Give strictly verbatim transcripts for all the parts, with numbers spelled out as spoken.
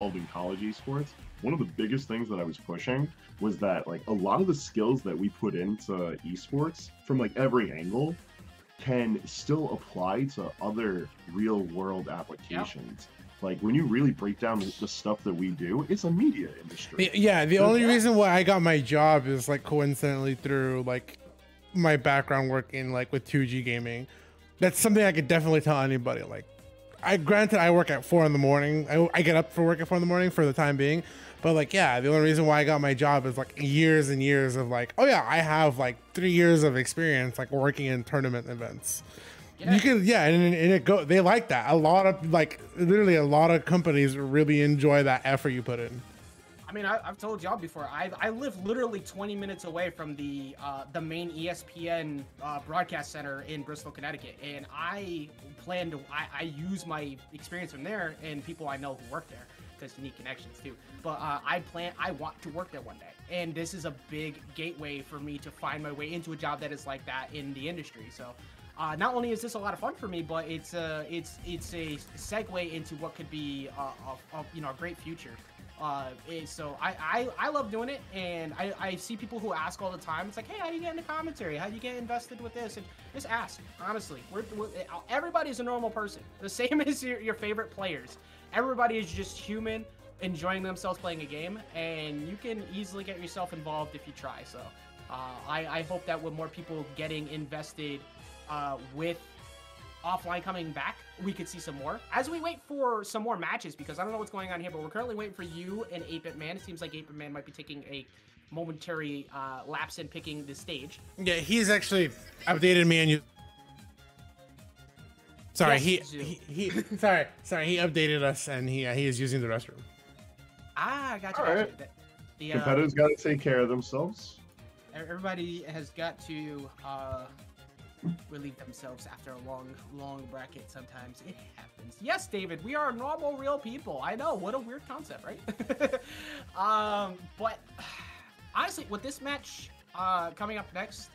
involved in college esports, one of the biggest things that I was pushing was that like a lot of the skills that we put into esports from like every angle can still apply to other real world applications. Yep. Like when you really break down the stuff that we do, it's a media industry. Yeah, the so only that, reason why I got my job is like coincidentally through like my background work in like with two G gaming. That's something I could definitely tell anybody. Like, I granted I work at four in the morning. I, I get up for work at four in the morning for the time being, but like, yeah, the only reason why I got my job is like years and years of like, oh yeah, I have like three years of experience like working in tournament events. Yeah. You can, yeah, and, and it go. They like that. A lot of like, literally, a lot of companies really enjoy that effort you put in. I mean, I, I've told y'all before. I I live literally twenty minutes away from the uh, the main E S P N uh, broadcast center in Bristol, Connecticut, and I plan to. I, I use my experience from there and people I know who work there because you need connections too. But uh, I plan. I want to work there one day, and this is a big gateway for me to find my way into a job that is like that in the industry. So. Uh, not only is this a lot of fun for me, but it's a it's it's a segue into what could be a, a, a you know a great future. Uh, so I, I I love doing it, and I I see people who ask all the time. It's like, hey, how do you get into commentary? How do you get invested with this? And just ask honestly. We're, we're, everybody's a normal person, the same as your, your favorite players. Everybody is just human, enjoying themselves playing a game, and you can easily get yourself involved if you try. So uh, I I hope that with more people getting invested. Uh, with offline coming back, we could see some more. As we wait for some more matches, because I don't know what's going on here, but we're currently waiting for Yu and eight bit man. It seems like eight bit man might be taking a momentary uh, lapse in picking the stage. Yeah, he's actually updated me and you. Sorry, yes, he, he he. Sorry, sorry, he updated us and he uh, he is using the restroom. Ah, I got you. All right. The uh, competitors got to take care of themselves. Everybody has got to. Uh, relieve themselves after a long long bracket. Sometimes it happens. Yes, David, we are normal real people. I know, what a weird concept, right? um but honestly, with this match uh coming up next,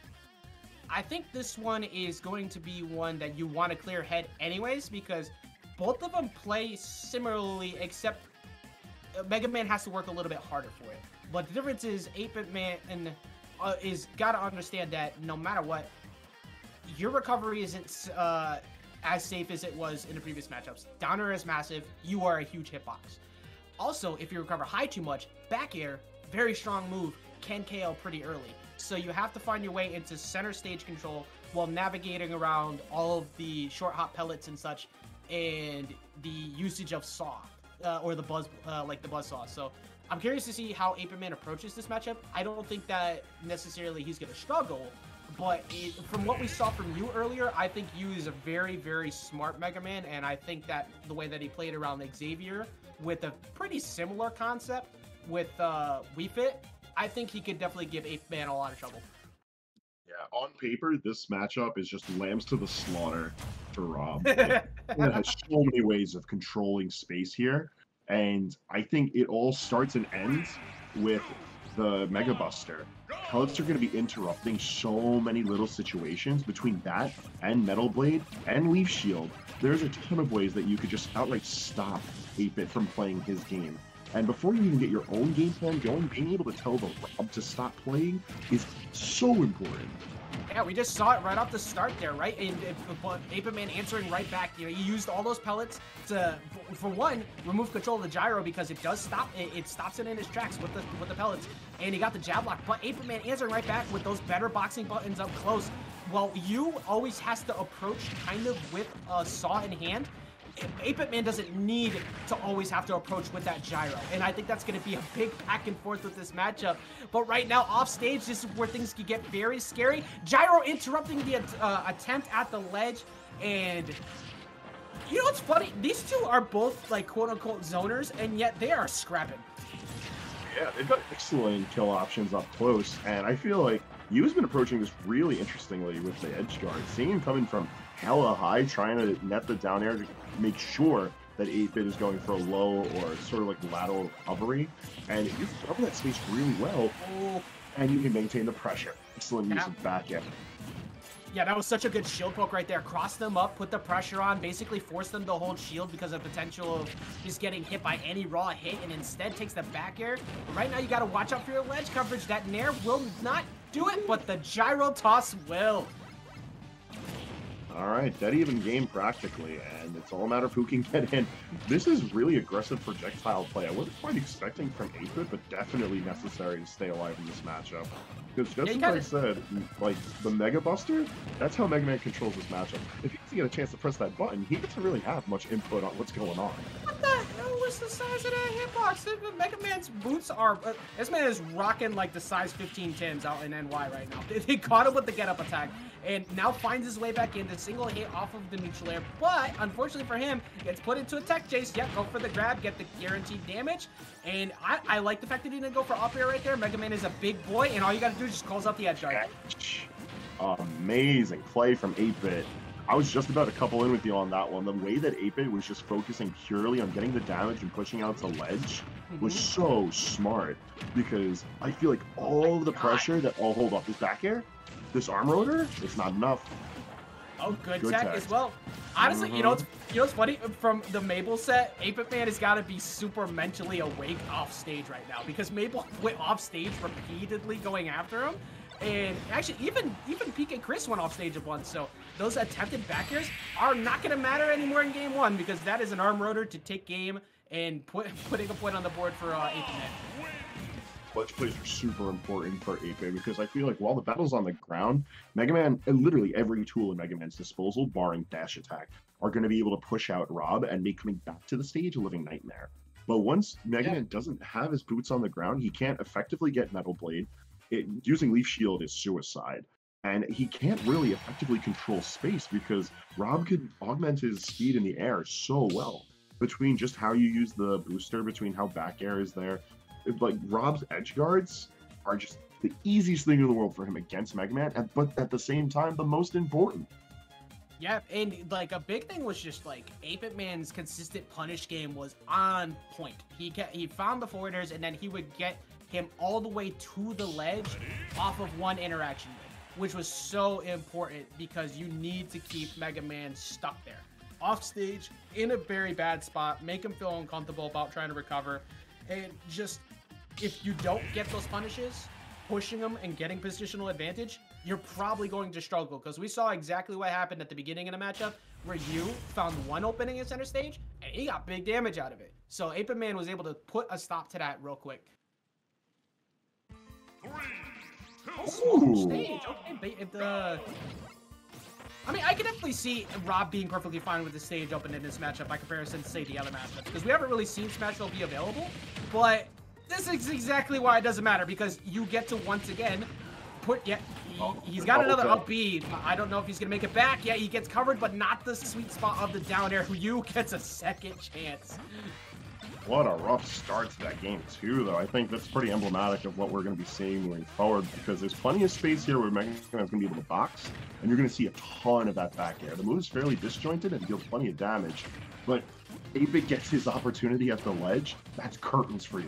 I think this one is going to be one that you want to clear head anyways, because both of them play similarly, except Mega Man has to work a little bit harder for it. But the difference is eight bit man and uh, is gotta understand that no matter what, your recovery isn't uh, as safe as it was in the previous matchups. Down air is massive. You are a huge hitbox. Also, if you recover high too much, back air, very strong move, can K O pretty early. So you have to find your way into center stage control while navigating around all of the short hop pellets and such, and the usage of saw uh, or the buzz, uh, like the buzz saw. So I'm curious to see how eight bit man approaches this matchup. I don't think that necessarily he's going to struggle. But it, from what we saw from Yu earlier, I think Yu is a very, very smart Mega Man, and I think that the way that he played around Xavier with a pretty similar concept with uh, Wii Fit, I think he could definitely give eight man a lot of trouble. Yeah, on paper, this matchup is just lambs to the slaughter for Rob. It has so many ways of controlling space here, and I think it all starts and ends with the Mega Buster. Pellets are going to be interrupting so many little situations between that and Metal Blade and Leaf Shield. There's a ton of ways that you could just outright stop eight bit from playing his game. And before you even get your own game plan going, being able to tell the Rob to stop playing is so important. Yeah, we just saw it right off the start there, right? And, and eight bit man answering right back. You know, he used all those pellets to, for one, remove control of the gyro, because it does stop. It, it stops it in his tracks with the with the pellets, and he got the jab lock. But eight bit man answering right back with those better boxing buttons up close. Well, Yu always has to approach kind of with a saw in hand. eight bit man doesn't need to always have to approach with that gyro, and I think that's going to be a big back and forth with this matchup. But right now, off stage, this is where things could get very scary. Gyro interrupting the uh, attempt at the ledge, and you know what's funny? These two are both like quote-unquote zoners, and yet they are scrapping. Yeah, they've got excellent kill options up close, and I feel like Yu's been approaching this really interestingly with the edge guard. Seeing him coming from hella high, trying to net the down air to make sure that eight bit is going for a low or sort of like lateral recovery. And you can cover that space really well, and you can maintain the pressure. Excellent use of back end. Yeah, that was such a good shield poke right there. Cross them up, put the pressure on, basically force them to hold shield because of potential of just getting hit by any raw hit, and instead takes the back air. But right now, you got to watch out for your ledge coverage. That nair will not do it, but the gyro toss will. All right, dead even game practically, and it's all a matter of who can get in. This is really aggressive projectile play. I wasn't quite expecting from eight bit, but definitely necessary to stay alive in this matchup. Because just yeah, as kinda... I said, like, the Mega Buster, that's how Mega Man controls this matchup. If he doesn't get a chance to press that button, he doesn't really have much input on what's going on. What the hell was the size of that hitbox? Mega Man's boots are... Uh, this man is rocking, like, the size fifteen Tims out in N Y right now. They, they caught him with the get-up attack, and now finds his way back in to single hit off of the neutral air. But, unfortunately for him, gets put into a tech chase. Yep, go for the grab, get the guaranteed damage. And I, I like the fact that he didn't go for up air right there. Mega Man is a big boy, and all you gotta do is just calls out the edge guard. Amazing play from eight bit. I was just about to couple in with you on that one. The way that eight bit was just focusing purely on getting the damage and pushing out the ledge was so smart, because I feel like all of the pressure that, oh, hold up, this back air, this arm rotor, it's not enough. Oh, good, good tech, tech as well. Honestly, mm-hmm. you know what's, you know what's funny? From the Mabel set, eight bit man has got to be super mentally awake off stage right now, because Mabel went off stage repeatedly going after him. And actually, even even P K Chris went off stage at once, so those attempted back airs are not going to matter anymore in game one, because that is an arm rotor to take game and put, putting a point on the board for uh, eight bit man. Clutch plays are super important for eight bit, because I feel like while the battle's on the ground, Mega Man, and literally every tool in Mega Man's disposal, barring dash attack, are going to be able to push out Rob and make coming back to the stage a living nightmare. But once Mega yeah. Man doesn't have his boots on the ground, he can't effectively get Metal Blade. It, using Leaf Shield is suicide. And he can't really effectively control space, because Rob could augment his speed in the air so well. Between just how you use the booster, between how back air is there, like Rob's edge guards are just the easiest thing in the world for him against Mega Man, but at the same time, the most important. Yeah, and like a big thing was just like eight bit man's consistent punish game was on point. He kept, he found the forwarders, and then he would get him all the way to the ledge off of one interaction, which was so important, because you need to keep Mega Man stuck there, off stage, in a very bad spot, make him feel uncomfortable about trying to recover, and just. If you don't get those punishes, pushing them and getting positional advantage, you're probably going to struggle, because we saw exactly what happened at the beginning of the matchup, where Yu found one opening in center stage, and he got big damage out of it. So eight bit man was able to put a stop to that real quick. Three, two, oh, stage. Okay, but the... I mean, I can definitely see Rob being perfectly fine with the stage open in this matchup by comparison to, say, the other matchups, because we haven't really seen Smashville be available, but... This is exactly why it doesn't matter, because you get to once again put get he, oh, he's got another up B. I don't know if he's gonna make it back. Yeah, he gets covered, but not the sweet spot of the down air. Yu gets a second chance. What a rough start to that game too, though. I think that's pretty emblematic of what we're gonna be seeing moving forward, because there's plenty of space here where Mega Man's gonna be able to box, and you're gonna see a ton of that back air. The move is fairly disjointed and deals plenty of damage, but eight bit gets his opportunity at the ledge. That's curtains for you.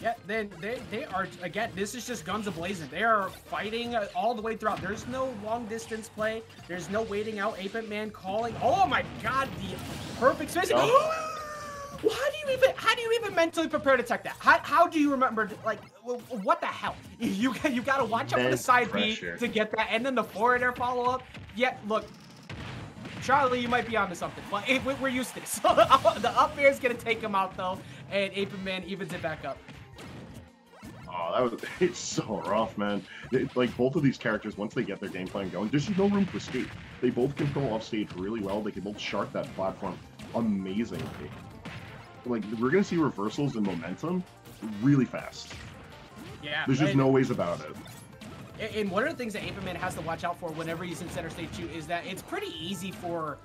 Yeah, then they, they are, again, this is just guns a-blazing. They are fighting all the way throughout. There's no long-distance play. There's no waiting out. eight bit man calling. Oh, my God, the perfect spacing. Oh. How do you even how do you even mentally prepare to tech that? How, how do you remember, like, what the hell? You, you got to watch out for the side B to get that, and then the forwarder follow-up. Yeah, look. Charlie, you might be onto something, but it, we're used to this. So the up air is going to take him out, though, and eight bit man evens it back up. Oh, that was, it's so rough, man. It, like, both of these characters, once they get their game plan going, there's no room to escape. They both control offstage really well. They can both shark that platform amazingly. Like, we're going to see reversals in momentum really fast. Yeah. There's just no ways about it. And one of the things that eight bit man has to watch out for whenever he's in center stage two is that it's pretty easy for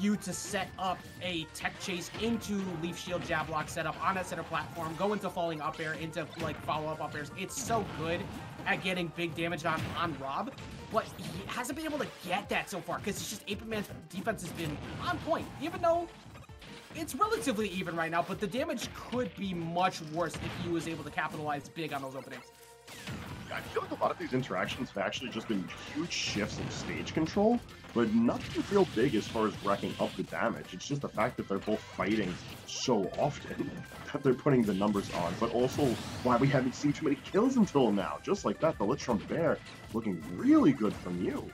you to set up a tech chase into Leaf Shield jab lock setup on a center platform, go into falling up air, into like follow-up up airs. It's so good at getting big damage on, on Rob, but he hasn't been able to get that so far, because it's just eight bit man's defense has been on point, even though it's relatively even right now, but the damage could be much worse if he was able to capitalize big on those openings. I feel like a lot of these interactions have actually just been huge shifts in stage control, but nothing real big as far as racking up the damage. It's just the fact that they're both fighting so often that they're putting the numbers on, but also why we haven't seen too many kills until now. Just like that, the Lich from Bear looking really good from you.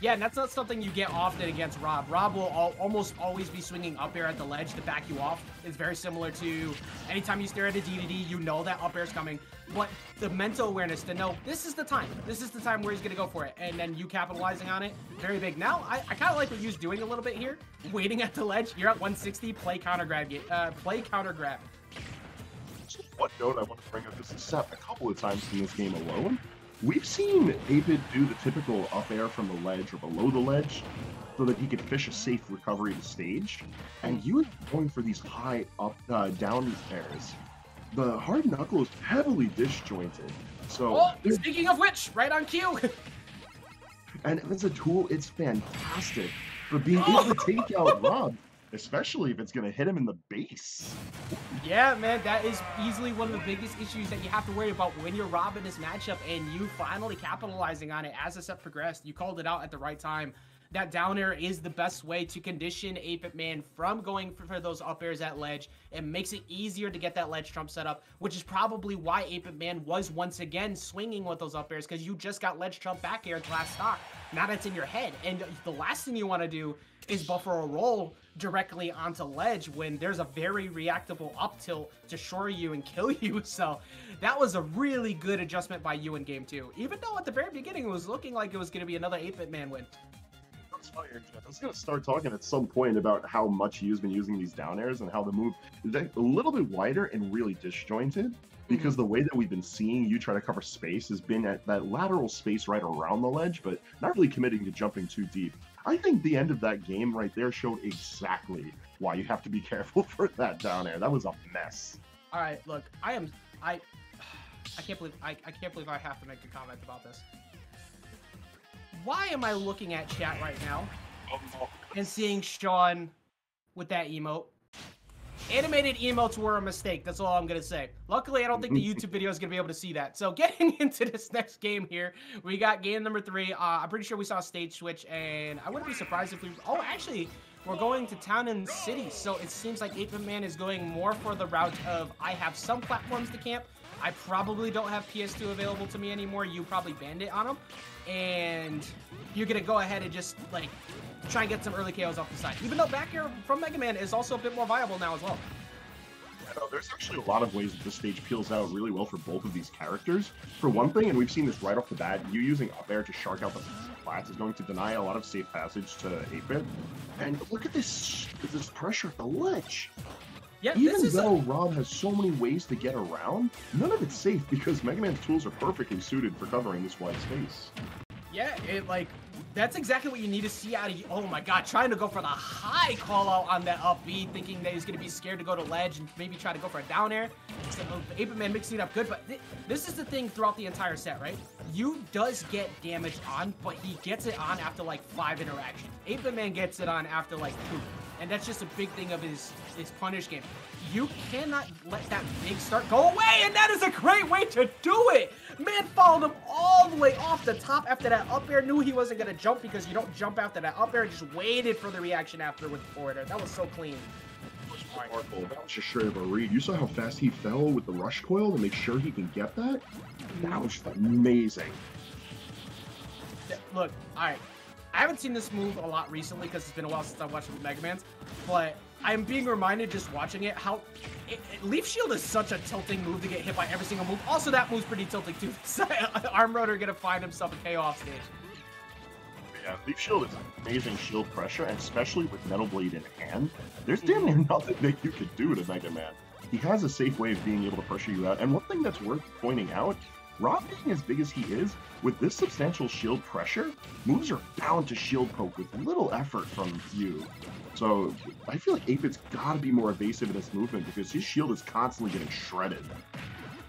Yeah, and that's not something you get often against Rob. Rob will all, almost always be swinging up air at the ledge to back you off. It's very similar to anytime you stare at a D D D, you know that up air's coming. But the mental awareness to know this is the time. This is the time where he's going to go for it. And then you capitalizing on it, very big. Now, I, I kind of like what Yu's doing a little bit here. Waiting at the ledge. You're at one sixty. Play counter grab. Uh, play counter grab. Just one note I want to bring up is this a couple of times in this game alone. We've seen Apid do the typical up air from the ledge or below the ledge so that he could fish a safe recovery to stage. And you is going for these high up, uh, down airs. The Hard Knuckle is heavily disjointed. So oh, speaking of which, right on cue. And as a tool, it's fantastic for being oh. able to take out Rob, especially if it's going to hit him in the base. Yeah, man, that is easily one of the biggest issues that you have to worry about when you're Rob in this matchup, and you finally capitalizing on it as the set progressed. You called it out at the right time. That down air is the best way to condition eight bit man from going for, for those up airs at ledge. It makes it easier to get that ledge trump set up, which is probably why eight bit man was once again swinging with those up airs, because you just got ledge trump back air last stock. Now that's in your head, and the last thing you want to do is buffer a roll directly onto ledge when there's a very reactable up tilt to shore you and kill you. So that was a really good adjustment by you in game two, even though at the very beginning it was looking like it was going to be another eight bit man win. I was going to start talking at some point about how much Yu's been using these down airs and how the move is a little bit wider and really disjointed, because the way that we've been seeing you try to cover space has been at that lateral space right around the ledge, but not really committing to jumping too deep. I think the end of that game right there showed exactly why you have to be careful for that down air. That was a mess. All right, look, I am, I, I can't believe, I, I can't believe I have to make a comment about this. Why am I looking at chat right now and seeing Sean with that emote? Animated emotes were a mistake. That's all I'm going to say. Luckily, I don't think the YouTube video is going to be able to see that. So getting into this next game here, we got game number three. Uh, I'm pretty sure we saw a stage switch, and I wouldn't be surprised if we... Oh, actually, we're going to Town and City. So it seems like eight bit man is going more for the route of I have some platforms to camp. I probably don't have P S two available to me anymore. You probably banned it on them. And you're going to go ahead and just, like, try and get some early K Os off the side. Even though back air from Mega Man is also a bit more viable now as well. Yeah, no, there's actually a lot of ways that this stage peels out really well for both of these characters. For one thing, and we've seen this right off the bat, you using up air to shark out the flats is going to deny a lot of safe passage to eight bit. And look at this, this pressure at the ledge. Yeah, Even this is though a... Rob has so many ways to get around, none of it's safe because Mega Man's tools are perfectly suited for covering this wide space. Yeah, it like that's exactly what you need to see out of you. Oh my god, trying to go for the high call out on that up B, thinking that he's going to be scared to go to ledge and maybe try to go for a down air. So, oh, eight bit man mixing it up good, but th this is the thing throughout the entire set, right? Yu does get damage on, but he gets it on after like five interactions. eight bit man gets it on after like two. And that's just a big thing of his, his punish game. You cannot let that big start go away, and that is a great way to do it! Man followed him all the way off the top after that up air, knew he wasn't going to jump because you don't jump after that up air, just waited for the reaction after with the forward air. That was so clean. Remarkable. That was just straight up a read. You saw how fast he fell with the rush coil to make sure he can get that? That was amazing. Look, alright. I haven't seen this move a lot recently because it's been a while since I've watched Mega Man's, but I'm being reminded just watching it how it, it, Leaf Shield is such a tilting move to get hit by every single move. Also, that move's pretty tilting too. Arm Rotor gonna find himself a K O off stage. Yeah, Leaf Shield is amazing shield pressure, and especially with Metal Blade in hand, there's damn near nothing that you could do to Mega Man. He has a safe way of being able to pressure you out, and one thing that's worth pointing out. Rob being as big as he is, with this substantial shield pressure, moves are bound to shield poke with little effort from Yu. So I feel like eight bit's got to be more evasive in this movement because his shield is constantly getting shredded.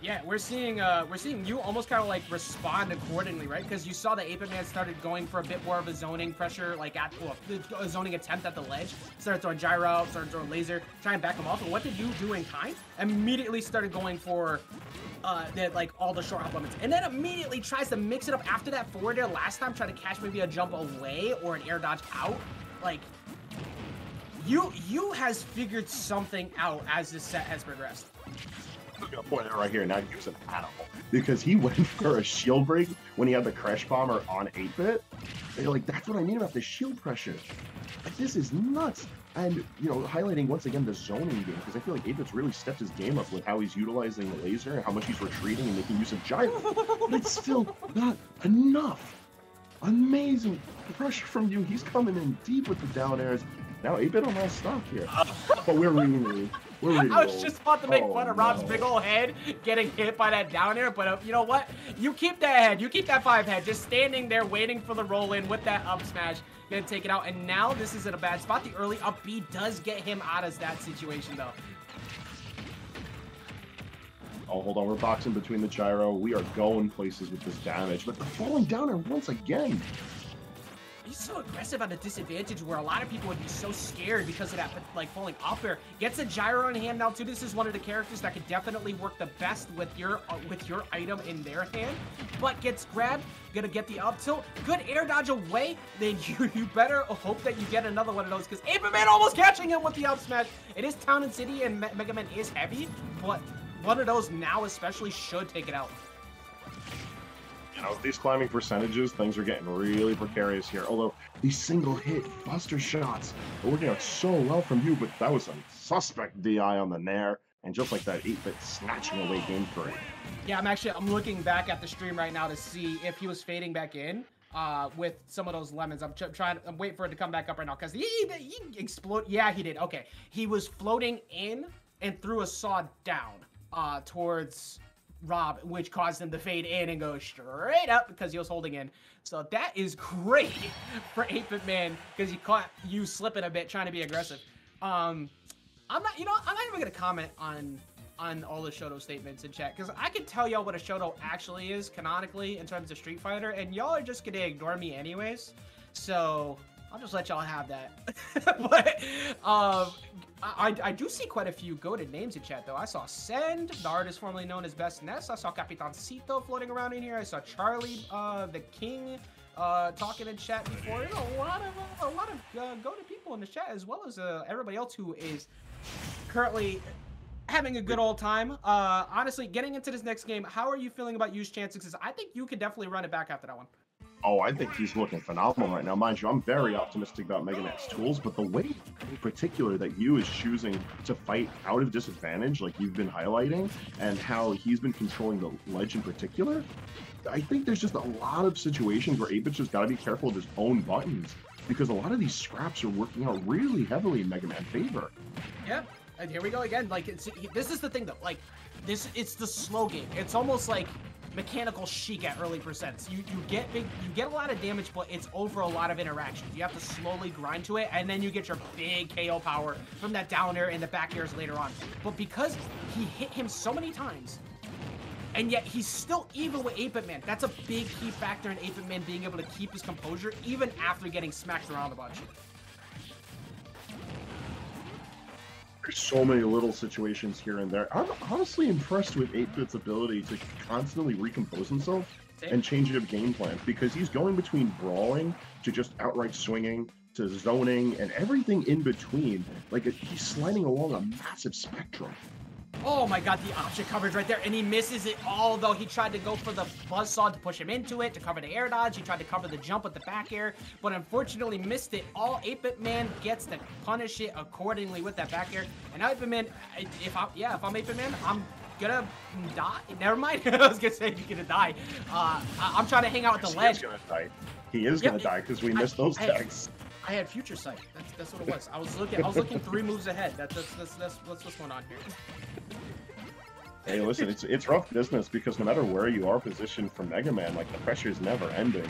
Yeah, we're seeing uh, we're seeing Yu almost kind of like respond accordingly, right? Because you saw that eight bit man started going for a bit more of a zoning pressure, like at well, a zoning attempt at the ledge. Started throwing gyro, started throwing laser, trying to back him off. And what did Yu do in kind? Immediately started going for uh, the, like all the short hop limits, and then immediately tries to mix it up after that forward air last time, trying to catch maybe a jump away or an air dodge out. Like, Yu Yu has figured something out as this set has progressed. I'm gonna point out right here, now Yu's an animal, because he went for a shield break when he had the Crash Bomber on eight bit. They're like, that's what I mean about the shield pressure. Like, this is nuts. And, you know, highlighting once again the zoning game, because I feel like eight bit's really stepped his game up with how he's utilizing the laser and how much he's retreating and making use of gyro. But it's still not enough. Amazing pressure from Yu. He's coming in deep with the down airs. Now eight bit on all stock here. But we're really, we're really I was just about to make oh, fun of Rob's no. big old head getting hit by that down air, but uh, you know what? Yu keep that head. Yu keep that five head. Just standing there waiting for the roll in with that up smash. Gonna take it out, and now this is in a bad spot. The early up B does get him out of that situation, though. Oh, hold on. We're boxing between the gyro. We are going places with this damage, but the falling down air once again. He's so aggressive at a disadvantage where a lot of people would be so scared because of that, but like falling up air. Gets a gyro in hand now too. This is one of the characters that could definitely work the best with your uh, with your item in their hand, but gets grabbed. Gonna get the up tilt. Good air dodge away. Then Yu Yu better hope that you get another one of those, because Ape Man almost catching him with the up smash. It is Town and City, and Me Mega Man is heavy, but one of those now especially should take it out. You know, these climbing percentages, things are getting really precarious here. Although these single hit buster shots are working out so well from Yu, but that was a suspect D I on the Nair, and just like that, eight bit snatching away game three. Yeah, I'm actually I'm looking back at the stream right now to see if he was fading back in uh, with some of those lemons. I'm trying. I'm waiting for it to come back up right now, because he, he explode. Yeah, he did. Okay, he was floating in and threw a saw down uh, towards Rob, which caused him to fade in and go straight up because he was holding in. So that is great for eight bit man, because he caught Yu slipping a bit trying to be aggressive. Um, I'm not, you know, I'm not even gonna comment on on all the Shoto statements in chat, because I can tell y'all what a Shoto actually is canonically in terms of Street Fighter, and y'all are just gonna ignore me anyways. So I'll just let y'all have that. But um, I, I do see quite a few goated names in chat, though. I saw Send, the artist formerly known as Best Ness. I saw Capitancito floating around in here. I saw Charlie uh, the King uh, talking in chat before. There's a lot of a lot of uh, goated people in the chat, as well as uh, everybody else who is currently having a good old time. Uh, honestly, getting into this next game, how are Yu feeling about Yu's chances? I think Yu could definitely run it back after that one. Oh, I think he's looking phenomenal right now. Mind you, I'm very optimistic about Mega Man's tools, but the way in particular that Yu is choosing to fight out of disadvantage, like you've been highlighting, and how he's been controlling the ledge in particular, I think there's just a lot of situations where eight bit's just got to be careful with his own buttons, because a lot of these scraps are working out really heavily in Mega Man's favor. Yep, and here we go again. Like, it's, this is the thing, though. Like, this, it's the slow game. It's almost like mechanical chic at early percents. You you get big, you get a lot of damage, but it's over a lot of interactions. You have to slowly grind to it, and then you get your big K O power from that down air and the back airs later on. But because he hit him so many times, and yet he's still even with eight bit man. That's a big key factor in eight bit man being able to keep his composure even after getting smacked around a bunch. There's so many little situations here and there. I'm honestly impressed with eight bit's ability to constantly recompose himself and change up game plan, because he's going between brawling to just outright swinging to zoning and everything in between. Like, he's sliding along a massive spectrum. Oh my god, the option coverage right there, and he misses it all, though. He tried to go for the buzzsaw to push him into it, to cover the air dodge. He tried to cover the jump with the back air, but unfortunately missed it all. eight bit man gets to punish it accordingly with that back air. And now eight bit man, if I'm, yeah, if I'm eight bit man, I'm gonna die. Never mind, I was gonna say you're gonna die. Uh, I'm trying to hang out with the ledge. He is gonna die. He is yep, gonna die, because we I, missed those I, tags. I had future sight. That's that's what it was. I was looking. I was looking three moves ahead. That, that's that's that's that's what's going on here. Hey, listen, it's it's rough business, because no matter where you are positioned for Mega Man, like, the pressure is never ending.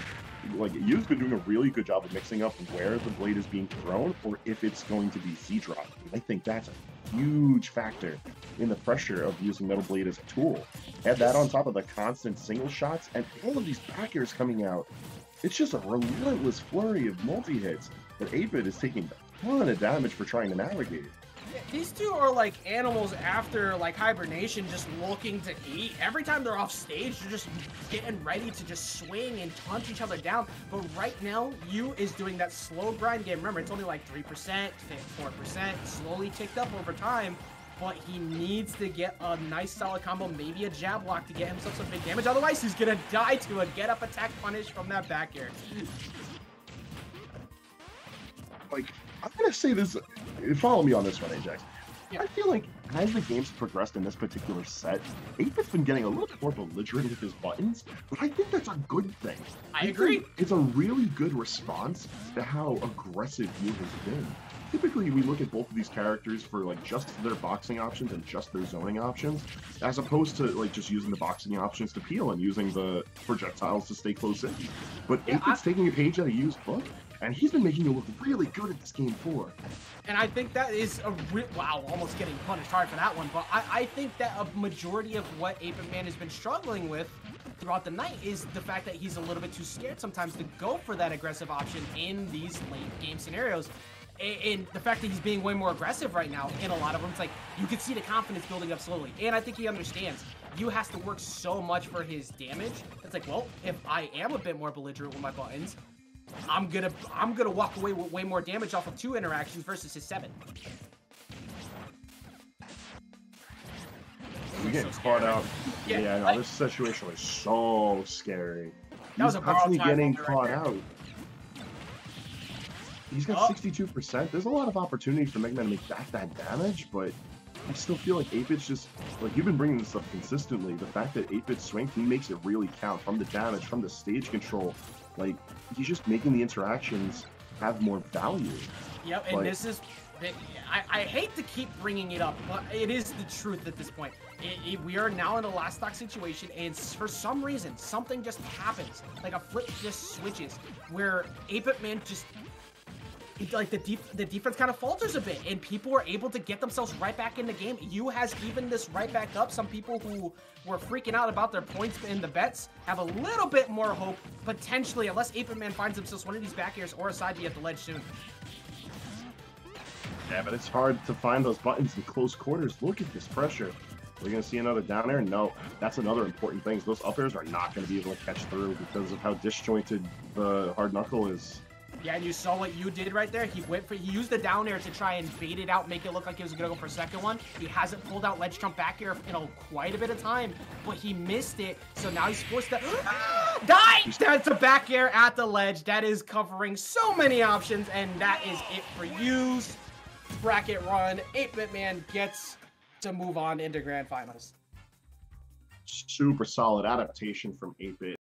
Like, Yu's been doing a really good job of mixing up where the blade is being thrown, or if it's going to be Z drop. I think that's a huge factor in the pressure of using Metal Blade as a tool. Add that on top of the constant single shots and all of these back airs coming out. It's just a relentless flurry of multi hits that eight bit is taking a ton of damage for trying to navigate. These two are like animals after like hibernation, just looking to eat. Every time they're off stage, they're just getting ready to just swing and punch each other down. But right now, Yu is doing that slow grind game. Remember, it's only like three percent, four percent, slowly ticked up over time. But he needs to get a nice solid combo, maybe a jab block to get himself some big damage. Otherwise, he's gonna die to a get up attack punish from that back air. Like, I'm gonna say this, follow me on this one, Ajax. Yeah. I feel like as the game's progressed in this particular set, eight bit's been getting a little bit more belligerent with his buttons, but I think that's a good thing. I, I agree. It's a really good response to how aggressive Yu has been. Typically, we look at both of these characters for like just their boxing options and just their zoning options, as opposed to like just using the boxing options to peel and using the projectiles to stay close in. But yeah, eight bit's taking a page out of Yu's book, and he's been making it look really good at this game four. And I think that is a real... Wow, almost getting punished hard for that one. But I, I think that a majority of what eight bit man has been struggling with throughout the night is the fact that he's a little bit too scared sometimes to go for that aggressive option in these late game scenarios. And the fact that he's being way more aggressive right now in a lot of them, it's like you can see the confidence building up slowly. And I think he understands Yu has to work so much for his damage. It's like, well, if I am a bit more belligerent with my buttons, I'm gonna I'm gonna walk away with way more damage off of two interactions versus his seven. We're getting so caught out. Yeah, yeah no, like, this situation was so scary. That was a borrowed time getting caught right out. He's got sixty-two percent. There's a lot of opportunities for Mega Man to make back that damage, but I still feel like eight bit's just, like, you've been bringing this up consistently. The fact that eight bit swing, he makes it really count from the damage, from the stage control. Like, he's just making the interactions have more value. Yep, and like, this is, I, I hate to keep bringing it up, but it is the truth at this point. It, it, we are now in a last stock situation, and for some reason, something just happens. Like, a flip just switches, where eight bit man just... It, like the def the defense kind of falters a bit, and people are able to get themselves right back in the game. Yu has evened this right back up. Some people who were freaking out about their points in the bets have a little bit more hope, potentially, unless eight bit man finds himself one of these back airs or a side B at the ledge soon. Yeah, but it's hard to find those buttons in close quarters. Look at this pressure. We're going to see another down air? No. That's another important thing. Those up airs are not going to be able to catch through because of how disjointed the hard knuckle is. Yeah, and you saw what Yu did right there. He went for, he used the down air to try and bait it out, make it look like he was gonna go for a second one. He hasn't pulled out ledge jump back air in a, quite a bit of time, but he missed it. So now he's forced to ah, die. That's a back air at the ledge. That is covering so many options, and that is it for Yu's bracket run. eight bit man gets to move on into grand finals. Super solid adaptation from eight bit.